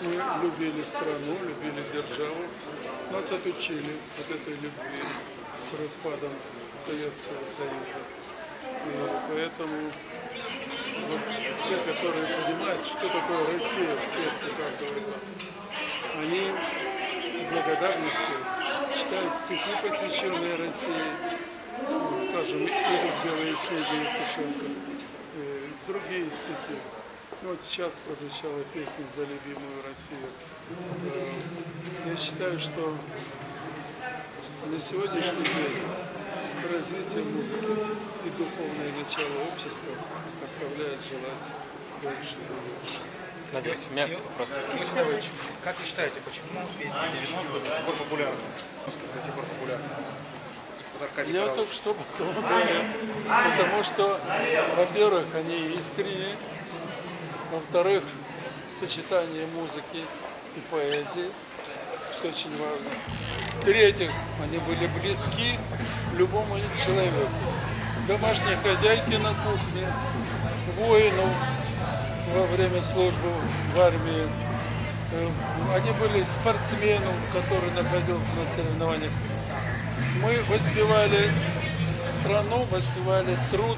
мы любили страну, любили державу. Нас отучили от этой любви с распадом Советского Союза. И поэтому вот, те, которые понимают, что такое Россия в сердце каждого из нас, они благодарностью читают стихи, посвященные России, скажем, «Идут белые снеги» Евтушенко, другие стихи. Вот сейчас прозвучала песня «За любимую Россию». Я считаю, что на сегодняшний день развитие музыки и духовное начало общества оставляет желать больше и лучше. Надеюсь, мягко вопрос. Как вы считаете, почему песня 90-х до сих пор популярна? Я только что потому что, во-первых, они искренне, во-вторых, сочетание музыки и поэзии, что очень важно. В-третьих, они были близки любому человеку. Домашней хозяйке на кухне, воину во время службы в армии. Они были спортсменом, который находился на соревнованиях. Мы воспевали страну, воспевали труд,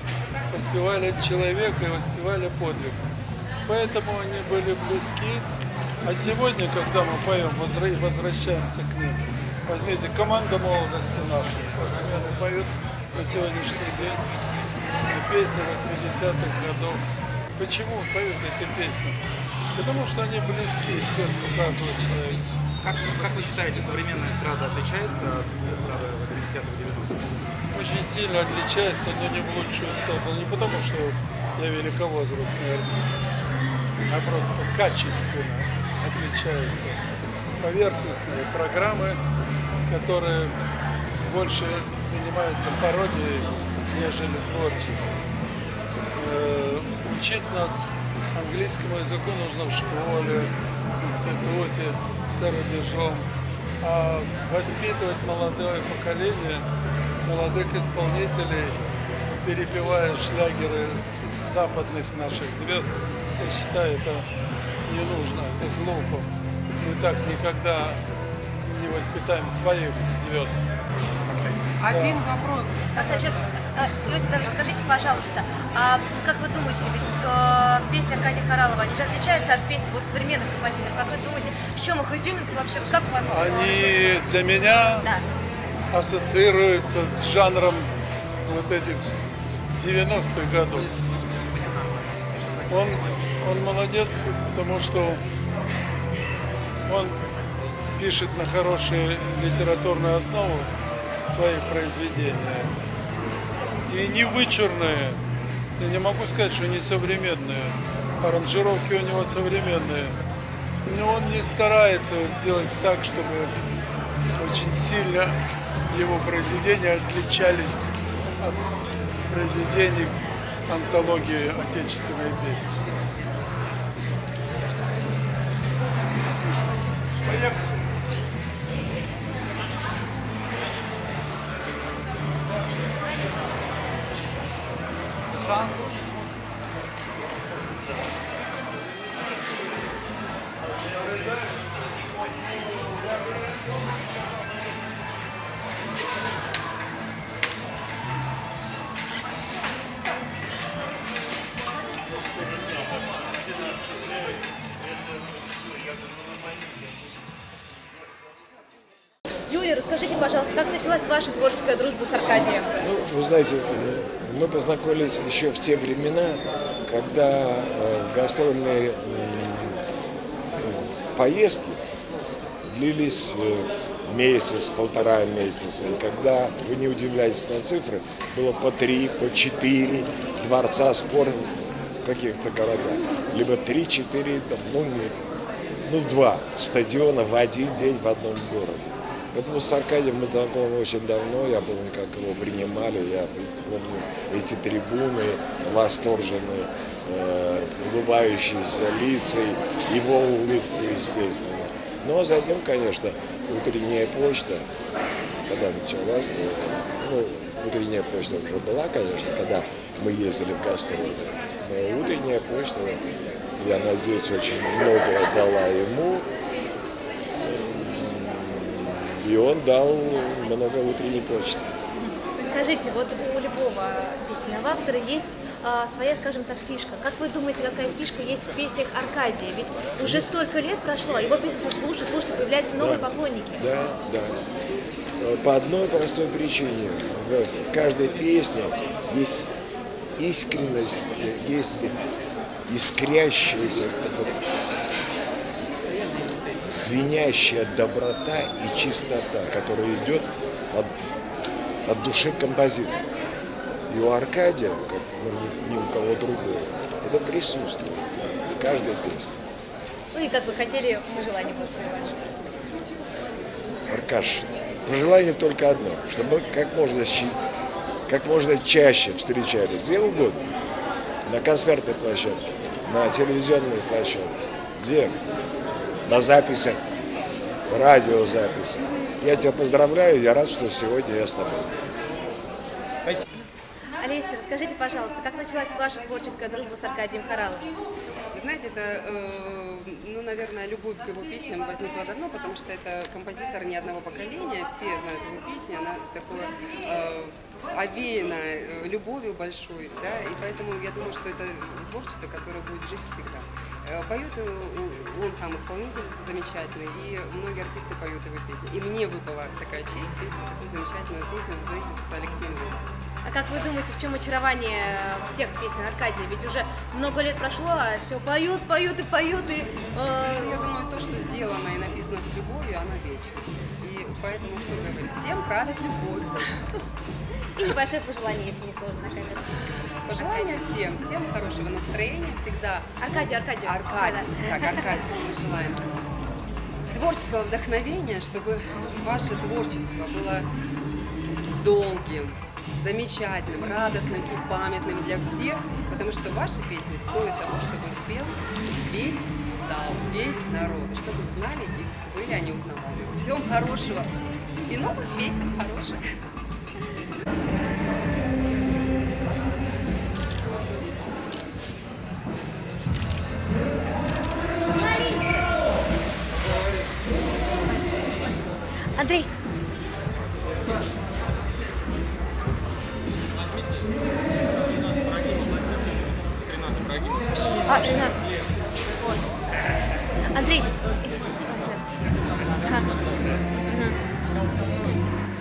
воспевали человека и воспевали подвиг. Поэтому они были близки. А сегодня, когда мы поем, возвращаемся к ним. Возьмите, команда молодости наша, спортсмены поют на сегодняшний день песни 80-х годов. Почему поют эти песни? Потому что они близки сердцу каждого человека. Как вы считаете, современная эстрада отличается от эстрады 80-х, 90-х? Очень сильно отличается, но не в лучшую сторону. Не потому, что я великовозрастный артист, а просто качественно отличаются поверхностные программы, которые больше занимаются пародией, нежели творчеством. Учить нас английскому языку нужно в школе, в институте, за рубежом. А воспитывать молодое поколение, молодых исполнителей, перепевая шлягеры западных наших звезд, я считаю, это не нужно, это глупо. Мы так никогда не воспитаем своих звезд. Один вопрос. Иосиф Ильич, скажите, пожалуйста, а как вы думаете, песни Аркадия Хоралова, они же отличаются от песен вот современных композиторов? Как вы думаете, в чем их изюминка вообще? Как у вас? Они для меня ассоциируются с жанром вот этих 90-х годов. Он молодец, потому что он пишет на хорошую литературную основу свои произведения. И не вычурные, я не могу сказать, что не современные. Аранжировки у него современные. Но он не старается сделать так, чтобы очень сильно его произведения отличались от произведений антологии отечественной песни. Шанс. Юрий, расскажите, пожалуйста, как началась ваша творческая дружба с Аркадием? Ну, вы знаете, мы познакомились еще в те времена, когда гастрольные поездки длились месяц, полтора месяца. И когда, вы не удивляетесь на цифры, было по 3, по 4 дворца спорта в каких-то городах. Либо 3-4, ну 2 стадиона в один день в одном городе. Поэтому с Аркадием мы знакомы очень давно, я помню, как его принимали, я помню эти трибуны, восторженные, улыбающиеся лица, его улыбку, естественно. Но затем, конечно, утренняя почта, когда началась, ну, утренняя почта уже была, конечно, когда мы ездили в гастроли. Но утренняя почта, я надеюсь, очень многое дала ему. И он дал много утренней почты. Скажите, вот у любого песенного автора есть своя, скажем так, фишка. Как вы думаете, какая фишка есть в песнях Аркадия? Ведь уже столько лет прошло, а его песни все слушают, слушают, появляются новые поклонники. Да, да. По одной простой причине. В каждой песне есть искренность, есть искрящаяся, звенящая доброта и чистота, которая идет от души композитора. И у Аркадия, как ни у кого другого, это присутствует в каждой песне. Ну и как вы хотели пожелание после вашего? Аркаш, пожелание только одно, чтобы мы как можно чаще встречались, где угодно, на концертной площадке, на телевизионной площадке, где? На записях, радиозаписях. Я тебя поздравляю, я рад, что сегодня я с тобой. Спасибо. Олеся, расскажите, пожалуйста, как началась ваша творческая дружба с Аркадием Хораловым? Знаете, это, ну, наверное, любовь к его песням возникла давно, потому что это композитор не одного поколения, все знают его песни, она такое... овеяна любовью большой, да, и поэтому я думаю, что это творчество, которое будет жить всегда. Поет он сам, исполнитель замечательный, и многие артисты поют его песни. И мне выпала такая честь петь вот такую замечательную песню «Задуйте» с Алексеем Львовым. А как вы думаете, в чем очарование всех песен Аркадия? Ведь уже много лет прошло, а все поют, поют и поют. И, я думаю, то, что сделано и написано с любовью, оно вечно. И поэтому, что говорить, всем правит любовь. И небольшое пожелание, если не сложно, на камеру. Пожелание всем хорошего настроения всегда. Аркадий, мы желаем творческого вдохновения, чтобы ваше творчество было долгим, замечательным, радостным и памятным для всех, потому что ваши песни стоят того, чтобы их пел весь зал, весь народ, и чтобы их знали и были они узнаваемы. Путем хорошего и новых песен хороших. Андрей. Андрей.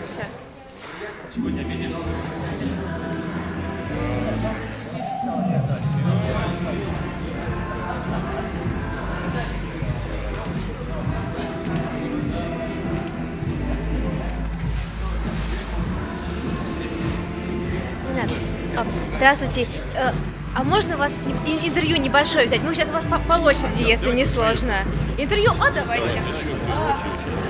Сейчас. Здравствуйте. А можно у вас интервью небольшое взять? Ну, сейчас у вас по очереди, если не сложно. Интервью? А, давайте.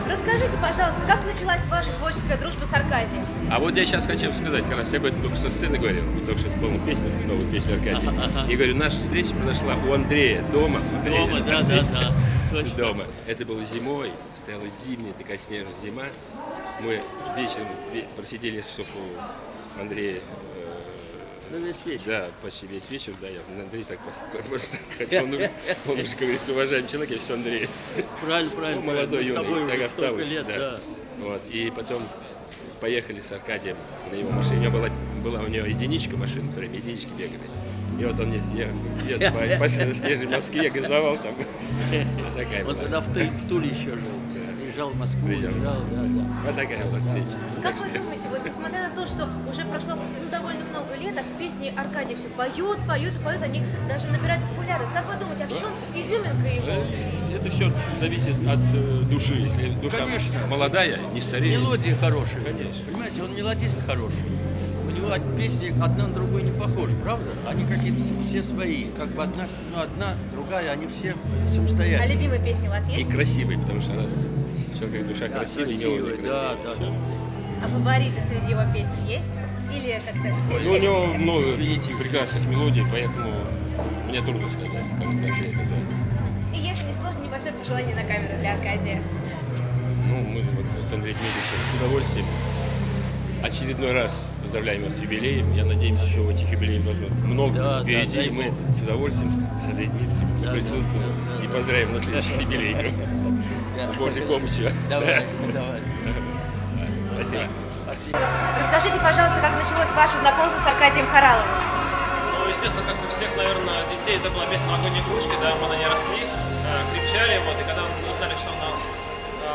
Расскажите, пожалуйста, как началась ваша творческая дружба с Аркадием? А вот я сейчас хочу сказать, как раз я об этом только со сцены говорил, только что исполнил песню, новую песню Аркадия. И говорю, наша встреча произошла у Андрея дома. Дома, да. Дома. Это было зимой, стояла зимняя такая снежная зима. Мы вечером просидели несколько часов у Андрея. Ну, весь вечер. Да, почти весь вечер, да, я Андрей так просто, хотя он уже, говорится, уважаемый человек, я все Андрей. Правильно. Молодой юный, так осталось. Лет, да. Вот, и потом поехали с Аркадием на его машине. Была у него единичка машина, прям единички бегали. И вот он мне по снежной Москве газовал там. Вот тогда в Туле еще жил. Приезжал в Москву, да. Вот такая у вас встреча. Как вы думаете, вот несмотря на то, что уже прошло довольно много лет, а в песне Аркадия все поют, они даже набирают популярность. Как вы думаете, а в чем изюминка его? Это все зависит от души. Если душа молодая, не стареет. Мелодии хорошие. Конечно. Понимаете, он мелодист хороший. У него от песни одна на другую не похожа, правда? Они какие-то все свои. Как бы одна, другая, они все самостоятельные. А любимая песня у вас есть? И красивые, потому что она... Человек, душа красивая, мелодия красивая. Да. А фавориты среди его песен есть? Или как-то все? Ну, у него много прекрасных мелодий, поэтому мне трудно сказать, как это называется. И если не сложно, небольшое пожелание на камеру для Аркадия. Ну, мы вот с Андреем Дементьевичем с удовольствием очередной раз поздравляем вас с юбилеем. Я надеюсь, еще в этих юбилеях вас много будет впереди. И мы с удовольствием с Андреем Дементьевым присутствуем и поздравим на следующих юбилеях. С Божьей помощью. Давай. Спасибо. Расскажите, пожалуйста, как началось ваше знакомство с Аркадием Хораловым? Ну, естественно, как у всех, наверное, детей, это была песня «Новогодние игрушки», да, мы на ней росли, кричали, вот, и когда мы узнали, что у нас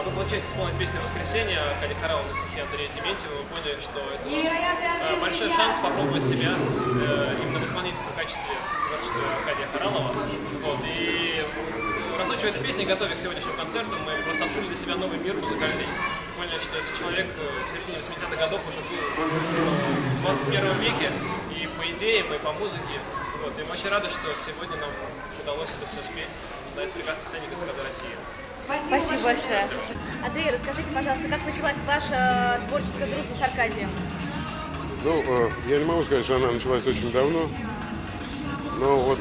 выпала честь исполнить песню «Воскресенье» Аркадия Хоралова на стихе Андрея Дементьева, мы поняли, что это большой шанс попробовать себя именно в исполнительском качестве творчества Аркадия Хоралова. Вот, и разучивая эту песню, готовя к сегодняшнему концерту, мы просто открыли для себя новый мир музыкальный. Поняли, что этот человек в середине 80-х годов уже был в 21 веке и по идеям, и по музыке. Вот. И мы очень рады, что сегодня нам удалось это все спеть на этой прекрасной сцене ЦКОЗа России. Спасибо большое. Андрей, расскажите, пожалуйста, как началась ваша творческая дружба с Аркадием? Ну, я не могу сказать, что она началась очень давно, но вот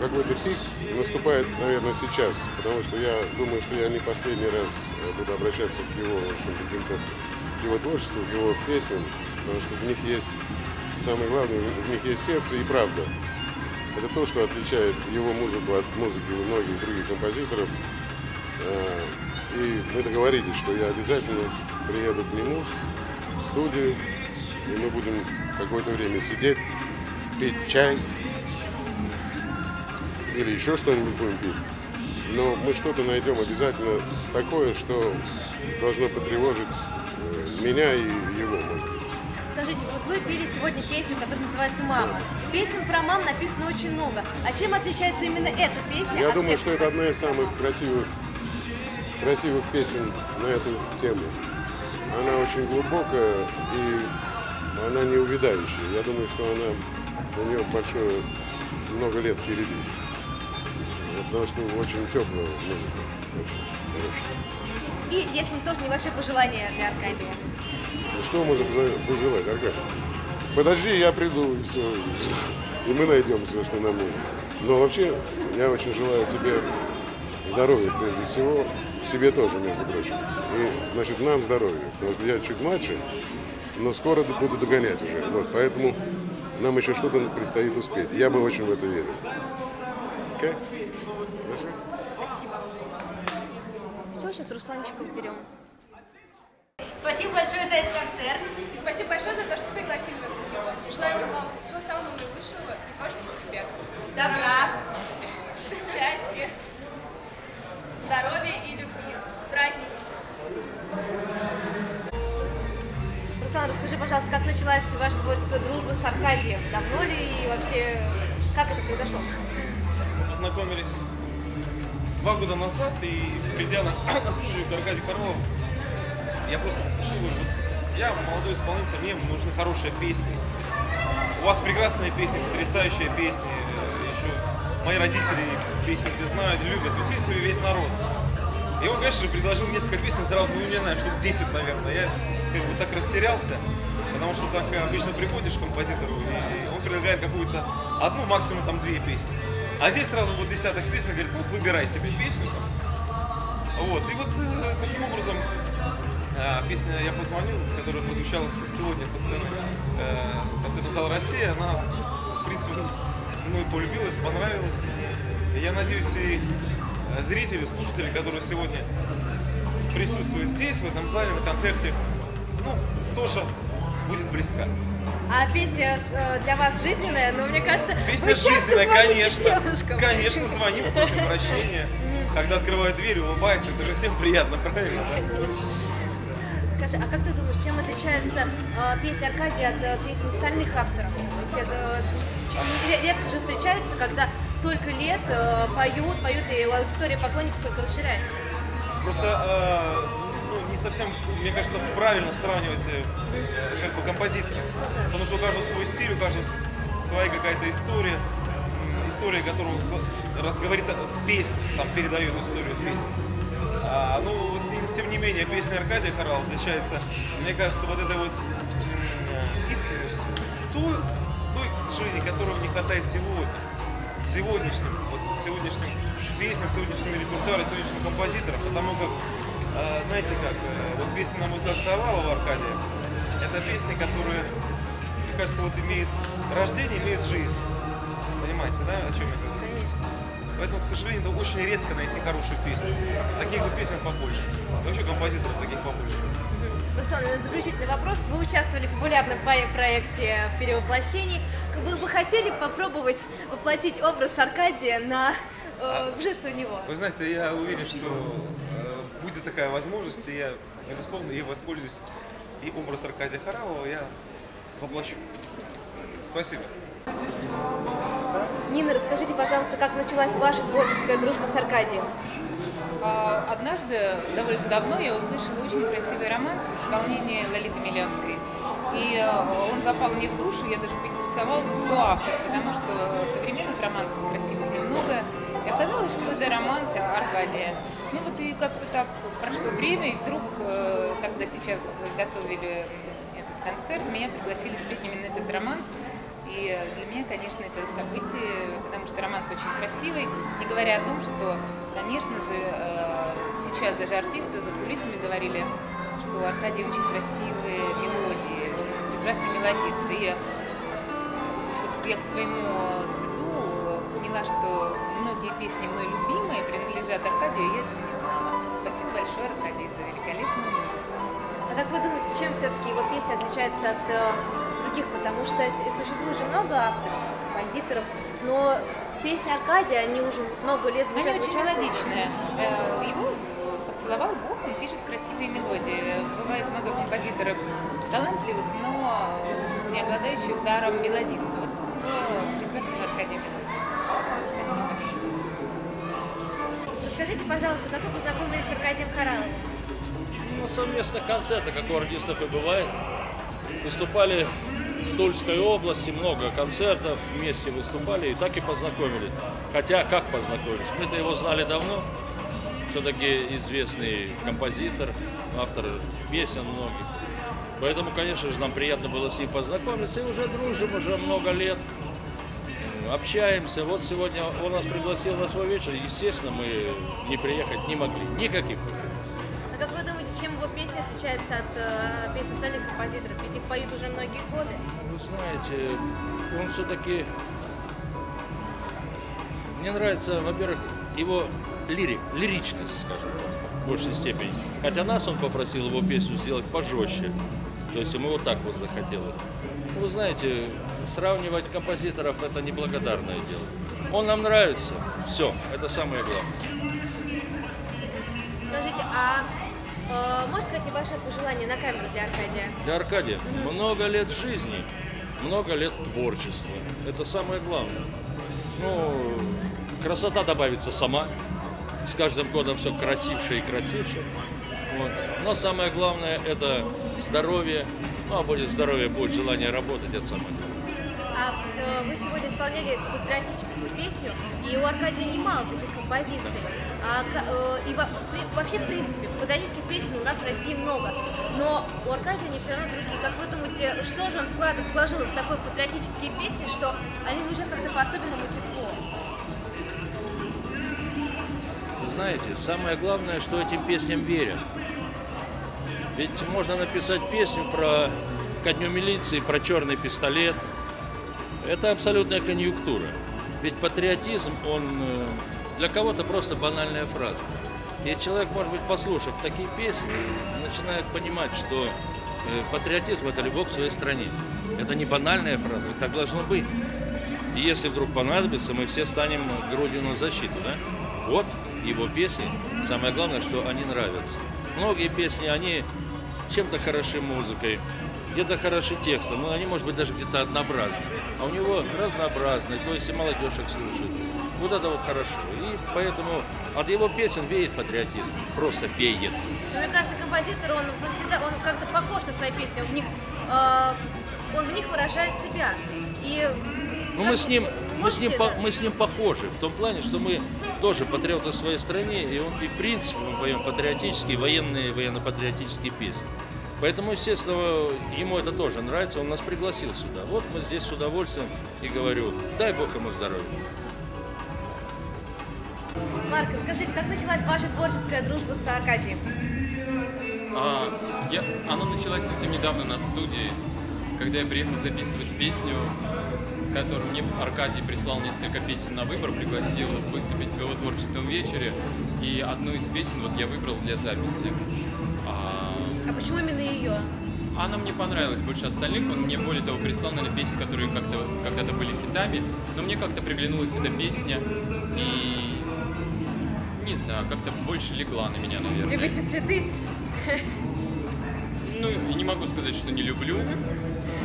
какой-то пик наступает, наверное, сейчас, потому что я думаю, что я не последний раз буду обращаться к его, в общем, к его творчеству, к его песням, потому что в них есть, самое главное, в них есть сердце и правда. Это то, что отличает его музыку от музыки многих других композиторов. И мы договорились, что я обязательно приеду к нему в студию, и мы будем какое-то время сидеть, пить чай, или еще что-нибудь будем пить. Но мы что-то найдем обязательно такое, что должно потревожить меня и его. Скажите, вот вы пели сегодня песню, которая называется «Мама». Песен про мам написано очень много. А чем отличается именно эта песня? Я думаю, что это одна из самых красивых песен на эту тему. Она очень глубокая и она не увядающая. Я думаю, что у нее большое, много лет впереди. Потому что очень теплая музыка, очень хорошая. И, если не сложно, ваши пожелания для Аркадия? Ну, что можно пожелать, Аркадий? Подожди, я приду, и все. И мы найдем все, что нам нужно. Но вообще, я очень желаю тебе здоровья, прежде всего. Себе тоже, между прочим. И, значит, нам здоровья. Потому что я чуть младше, но скоро буду догонять уже. Вот, поэтому нам еще что-то предстоит успеть. Я бы очень в это верил. Okay? Спасибо. Все, сейчас Русланчика берем. Спасибо большое за этот концерт. И спасибо большое за то, что пригласили нас на него. Желаем вам всего самого наилучшего и творческих успехов. Добра, счастья, здоровья и любви. С праздником! Руслан, расскажи, пожалуйста, как началась ваша творческая дружба с Аркадием? Давно ли и вообще как это произошло? Познакомились 2 года назад, и придя на студию к Аркадию Хоралову, я просто пришел и говорю: я молодой исполнитель, мне нужны хорошие песни. У вас прекрасные песни, потрясающие песни. Еще мои родители песни эти знают, любят, и в принципе весь народ. И он, конечно, предложил несколько песен сразу, ну не знаю, штук 10, наверное. Я как бы так растерялся, потому что так обычно приходишь к композитору, и он предлагает какую-то одну, максимум там 2 песни. А здесь сразу вот 10 песен, говорит, вот выбирай себе песню. Вот, и вот таким образом песня «Я позвонил», которая прозвучала сегодня со сцены ЦКОЗа России, она, в принципе, мной полюбилась, понравилась. И я надеюсь, и зрители, слушатели, которые сегодня присутствуют здесь, в этом зале, на концерте, ну, тоже будет близка. А песня для вас жизненная, но мне кажется... Песня жизненная, конечно. Девушкам. Конечно, звоним после прощения. Когда открывают дверь, улыбаются, это же всем приятно, правильно? Да? Скажи, а как ты думаешь, чем отличается песня Аркадия от песен остальных авторов? Ведь, редко же встречается, когда столько лет поют, и аудитория поклонников только расширяется. Просто... не совсем, мне кажется, правильно сравнивать как бы композиторов, потому что у каждого свой стиль, у каждого своя какая-то история, которую разговорит в песне, там передает историю в песне. Ну, тем не менее, песня Аркадия Хоралова отличается, мне кажется, вот этой вот искренностью, той, к сожалению, которого не хватает сегодняшним песням, сегодняшнему репертуару, сегодняшним композиторам, потому как, знаете как, вот песня, на мой взгляд, Хоралова Аркадия, Это песни, которые, мне кажется, вот имеют рождение, имеют жизнь. Понимаете, да, о чем я говорю? Конечно. Поэтому, к сожалению, это очень редко найти хорошую песню. Таких бы песен побольше. И вообще композиторов таких побольше. Руслан, заключительный вопрос. Вы участвовали в популярном проекте «Перевоплощений». Вы бы хотели попробовать воплотить образ Аркадия вжиться в него? Вы знаете, я уверен, что будет такая возможность, и я, безусловно, ей воспользуюсь. И образ Аркадия Хоралова я воплощу. Спасибо. Нина, расскажите, пожалуйста, как началась ваша творческая дружба с Аркадием? Однажды, довольно давно, я услышала очень красивый романс в исполнении Лолиты Милянской. И он запал мне в душу, я даже поинтересовалась, кто автор, потому что современных романсов красивых немного. И оказалось, что это романс Аркадия. Ну вот и как-то так прошло время, и вдруг, когда сейчас готовили этот концерт, меня пригласили спеть именно этот романс. И для меня, конечно, это событие, потому что романс очень красивый, не говоря о том, что, конечно же, сейчас даже артисты за кулисами говорили, что Аркадий очень красивые мелодии, он прекрасный мелодист. И вот я к своему стыду поняла, что многие песни мной любимые принадлежат Аркадию, и я этого не знала. Спасибо большое, Аркадий, за великолепную музыку. А как вы думаете, чем все-таки его песня отличается от... Потому что существует же много авторов, композиторов, но песни Аркадия, они уже много лет звучат. Они очень мелодичные. Его поцеловал Бог, он пишет красивые мелодии. Бывает много композиторов талантливых, но не обладающих даром мелодиста. Вот прекрасный Аркадий мелодий. Спасибо. Расскажите, пожалуйста, как вы познакомились с Аркадием Хораловым? Ну, совместно концерты, как у артистов и бывает. Выступали в Тульской области, много концертов, вместе выступали и так и познакомились. Хотя, как познакомились? Мы-то его знали давно. Все-таки известный композитор, автор песен многих. Поэтому, конечно же, нам приятно было с ним познакомиться. И уже дружим, уже много лет. Общаемся. Вот сегодня он нас пригласил на свой вечер. Естественно, мы не приехать не могли. Никаких. А как вы думаете, чем его песня отличается от песен остальных композиторов? Ведь их поют уже многие годы. Вы знаете, он все-таки... Мне нравится, во-первых, его лиричность, скажем так, в большей степени. Хотя нас он попросил его песню сделать пожестче. То есть ему вот так вот захотелось. Вы знаете, сравнивать композиторов – это неблагодарное дело. Он нам нравится. Все, это самое главное. Скажите, можете сказать небольшое пожелание на камеру для Аркадия? Для Аркадия? Много лет жизни, много лет творчества. Это самое главное. Ну, красота добавится сама. С каждым годом все красивше и красивше. Вот. Но самое главное – это здоровье. Ну, а будет здоровье, будет желание работать, это самое главное. А вы сегодня исполняли патриотическую песню, и у Аркадия немало таких композиций. И вообще, в принципе, патриотических песен у нас в России много, но у Аркадия они все равно другие. Как вы думаете, что же он вложил в такой патриотические песни, что они звучат как-то по-особенному тепло? Вы знаете, самое главное, что этим песням верят. Ведь можно написать песню про ко дню милиции, про черный пистолет. Это абсолютная конъюнктура. Ведь патриотизм, он... Для кого-то просто банальная фраза. И человек, может быть, послушав такие песни, начинает понимать, что патриотизм – это любовь к своей стране. Это не банальная фраза, так должно быть. И если вдруг понадобится, мы все станем грудью на защиту. Да? Вот его песни. Самое главное, что они нравятся. Многие песни, они чем-то хороши музыкой, где-то хороши текстом, но они, может быть, даже где-то однообразны. А у него разнообразные, то есть и молодежь их слушает. Вот это вот хорошо. И поэтому от его песен веет патриотизм. Просто веет. Ну, мне кажется, композитор, он всегда, он как-то похож на свои песни. Он в них выражает себя. И... Ну, мы с ним похожи. В том плане, что мы тоже патриоты в своей стране. И в принципе мы поем патриотические, военно-патриотические песни. Поэтому, естественно, ему это тоже нравится. Он нас пригласил сюда. Вот мы здесь с удовольствием и говорю, дай Бог ему здоровья. Марк, расскажите, как началась ваша творческая дружба с Аркадием? Она началась совсем недавно на студии, когда я приехал записывать песню, которую мне Аркадий прислал несколько песен на выбор, пригласил выступить в его творческом вечере. И одну из песен вот я выбрал для записи. А почему именно ее? Она мне понравилась больше остальных. Он мне, более того, прислал, наверное, песни, которые когда-то были хитами. Но мне как-то приглянулась эта песня. И, не знаю, как-то больше легла на меня, наверное. Любите цветы? Ну, не могу сказать, что не люблю.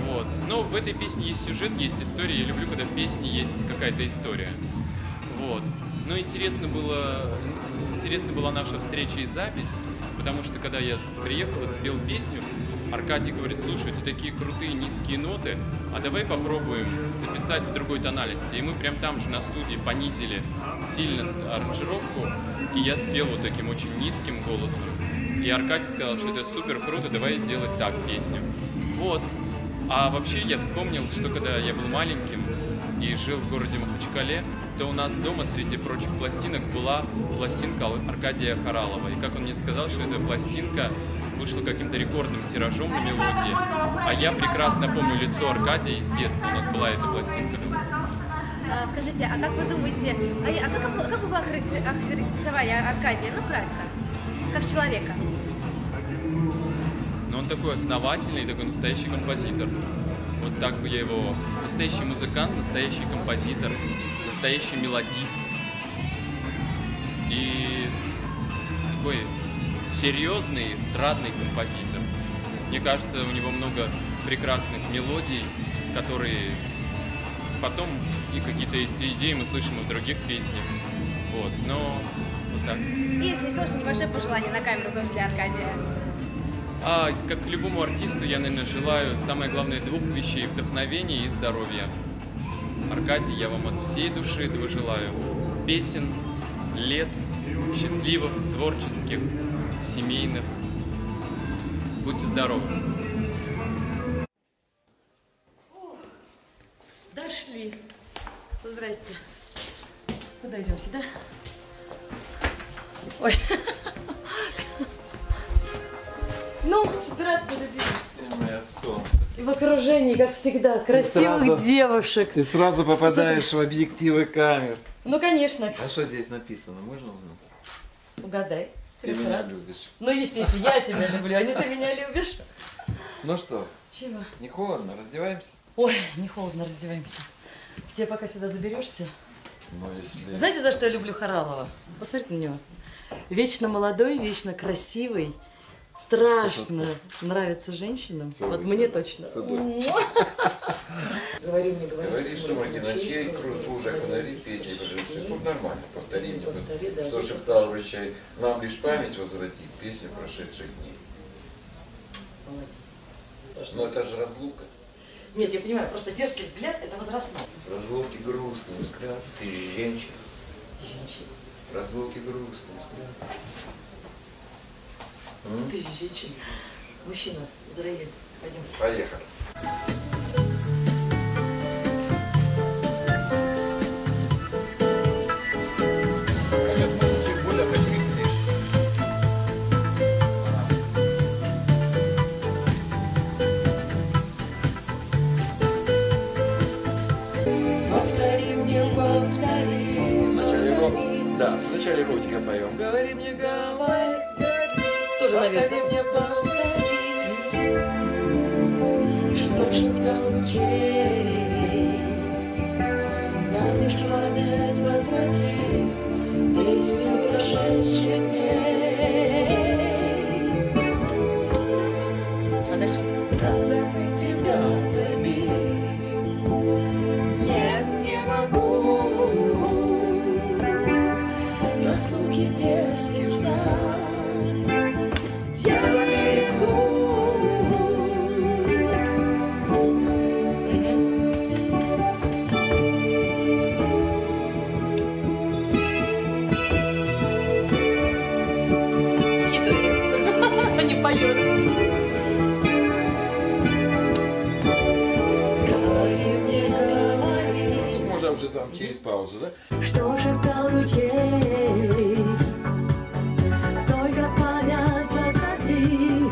Вот. Но в этой песне есть сюжет, есть история. Я люблю, когда в песне есть какая-то история. Вот. Но интересна была наша встреча и запись, потому что, когда я приехал и спел песню, Аркадий говорит: слушай, у тебя такие крутые низкие ноты, а давай попробуем записать в другой тональности. И мы прям там же на студии понизили сильно аранжировку, и я спел вот таким очень низким голосом. И Аркадий сказал, что это супер круто, давай делать так песню. Вот. А вообще я вспомнил, что когда я был маленьким и жил в городе Махачкале, то у нас дома среди прочих пластинок была пластинка Аркадия Хоралова. И как он мне сказал, что эта пластинка вышла каким-то рекордным тиражом на мелодии. А я прекрасно помню лицо Аркадия из детства. У нас была эта пластинка дома. Скажите, а как вы думаете, как вы охарактеризовали Аркадия, ну, кратко, как человека? Ну, он такой основательный, такой настоящий композитор. Вот так бы я его... Настоящий музыкант, настоящий композитор, настоящий мелодист. И такой серьезный эстрадный композитор. Мне кажется, у него много прекрасных мелодий, которые потом и какие-то эти идеи мы слышим и в других песнях. Вот, но вот так. Есть, не сложно, небольшое пожелание на камеру тоже для Аркадия. Как любому артисту, я, наверное, желаю, самое главное, двух вещей: вдохновения и здоровья. Аркадий, я вам от всей души этого желаю. Песен, лет, счастливых, творческих, семейных. Будьте здоровы. Дошли. Здрасте. Куда идем, сюда? Ой. Ну, здравствуй, любимый. Ты моя солнце. И в окружении, как всегда, красивых девушек. Ты сразу попадаешь в объективы камер. Ну, конечно. А что здесь написано? Можно узнать? Угадай. Ты меня любишь. Ну, естественно, я тебя люблю, а не ты меня любишь. Ну что? Чего? Не холодно? Раздеваемся? Ой, не холодно, раздеваемся. К тебе пока сюда заберешься. Ну, если... Знаете, за что я люблю Хоралова? Посмотрите на него. Вечно молодой, вечно красивый. Страшно нравится женщинам. Целый, вот мне точно. Говори мне, говори, что мне ночей, круг уже фонари, песни, пожившие. Ну, нормально, повтори мне, что шептал врачай. Нам лишь память возвратить, песню прошедших дней. Молодец. Но это же разлука. Нет, я понимаю, просто дерзкий взгляд – это возрастной. Разлуки грустный взгляд. Ты же женщина. Женщина. Разлуки грустный взгляд. Ты же женщина. Мужчина, Израиль, пойдемте. Поехали. Повтори мне, повтори. Вначале, да, вначале родненько поем. Говори мне, говори. Повтори мне, повтори, что шептал ручей. Нам лишь память возвратит песню прошедших дней. А дальше? Забыть тебя, любить. Нет, не могу. Разлуки дерзких слов. Там через паузу, да? Что шептал ручей, только память возвратит.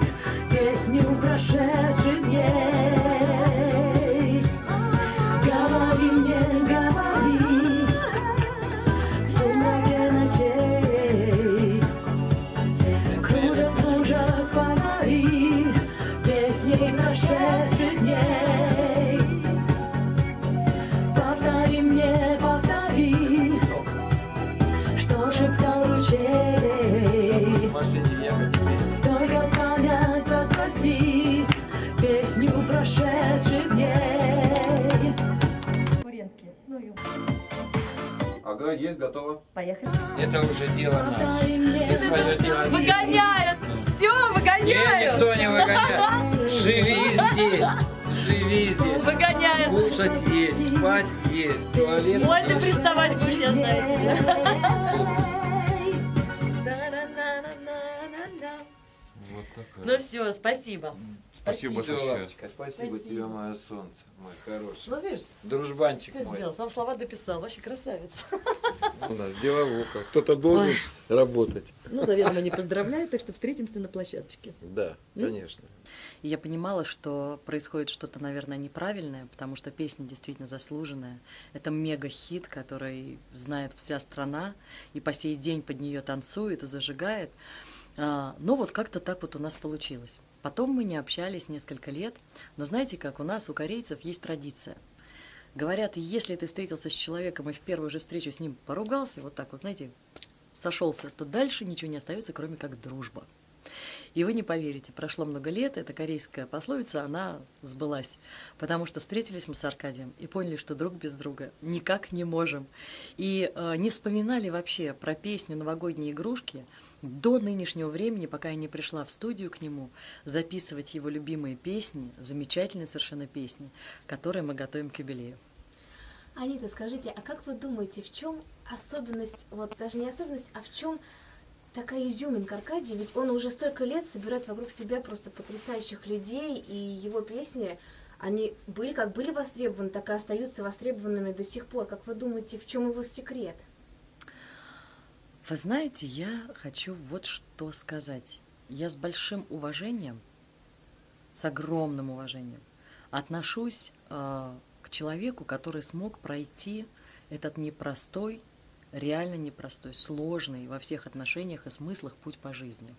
Да, есть, готово. Поехали. Это уже дело наше. Ты свое дело здесь. Выгоняют. Все, выгоняют. Нет, никто не выгоняет. Живи здесь. Живи здесь. Выгоняют. Кушать есть, спать есть. Туалет. Ой, ты приставать будешь, я знаю тебя. Вот такая. Ну все, спасибо. Спасибо большое. Лапочка, спасибо тебе, мое солнце, мой хороший. Ну, видишь, дружбанчик все мой. Сделал, сам слова дописал, вообще красавец. У нас деловуха, кто-то должен работать. Ну, наверное, не поздравляю, так что встретимся на площадочке. Да, конечно. И я понимала, что происходит что-то, наверное, неправильное, потому что песня действительно заслуженная. Это мега-хит, который знает вся страна, и по сей день под нее танцует и зажигает. Но вот как-то так вот у нас получилось. Потом мы не общались несколько лет, но знаете как, у нас, у корейцев, есть традиция. Говорят, если ты встретился с человеком и в первую же встречу с ним поругался, вот так вот, знаете, сошелся, то дальше ничего не остается, кроме как дружба. И вы не поверите, прошло много лет, эта корейская пословица, она сбылась. Потому что встретились мы с Аркадием и поняли, что друг без друга никак не можем. И не вспоминали вообще про песню «Новогодние игрушки» до нынешнего времени, пока я не пришла в студию к нему записывать его любимые песни, замечательные совершенно песни, которые мы готовим к юбилею. Анита, скажите, а как вы думаете, в чем особенность, вот даже не особенность, а в чем такая изюминка Аркадия? Ведь он уже столько лет собирает вокруг себя просто потрясающих людей, и его песни, они были как были востребованы, так и остаются востребованными до сих пор. Как вы думаете, в чем его секрет? Вы знаете, я хочу вот что сказать. Я с большим уважением, с огромным уважением отношусь к человеку, который смог пройти этот непростой, реально непростой, сложный во всех отношениях и смыслах путь по жизни.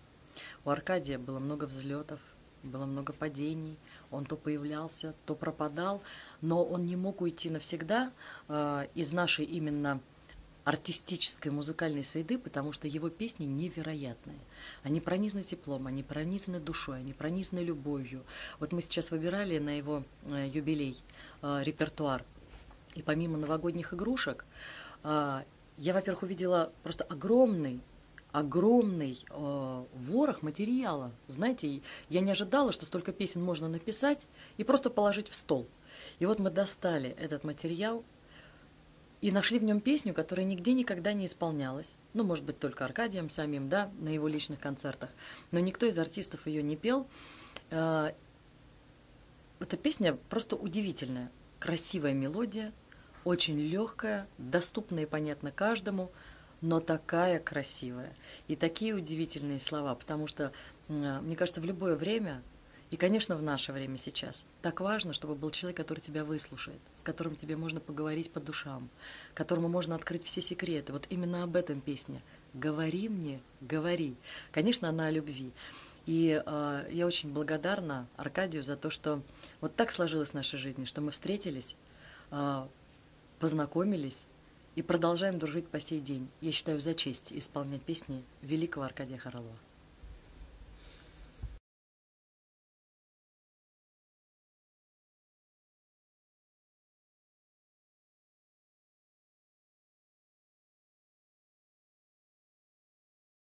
У Аркадия было много взлетов, было много падений, он то появлялся, то пропадал, но он не мог уйти навсегда из нашей именно артистической музыкальной среды, потому что его песни невероятные. Они пронизаны теплом, они пронизаны душой, они пронизаны любовью. Вот мы сейчас выбирали на его юбилей репертуар. И помимо новогодних игрушек, я, во-первых, увидела просто огромный ворох материала. Знаете, я не ожидала, что столько песен можно написать и просто положить в стол. И вот мы достали этот материал, и нашли в нем песню, которая нигде никогда не исполнялась. Ну, может быть, только Аркадием самим, да, на его личных концертах. Но никто из артистов ее не пел. Эта песня просто удивительная. Красивая мелодия, очень легкая, доступная и понятна каждому, но такая красивая. И такие удивительные слова, потому что, мне кажется, в любое время... И, конечно, в наше время сейчас так важно, чтобы был человек, который тебя выслушает, с которым тебе можно поговорить по душам, которому можно открыть все секреты. Вот именно об этом песня. «Говори мне, говори». Конечно, она о любви. И я очень благодарна Аркадию за то, что вот так сложилось в нашей жизни, что мы встретились, познакомились и продолжаем дружить по сей день. Я считаю за честь исполнять песни великого Аркадия Хоралова.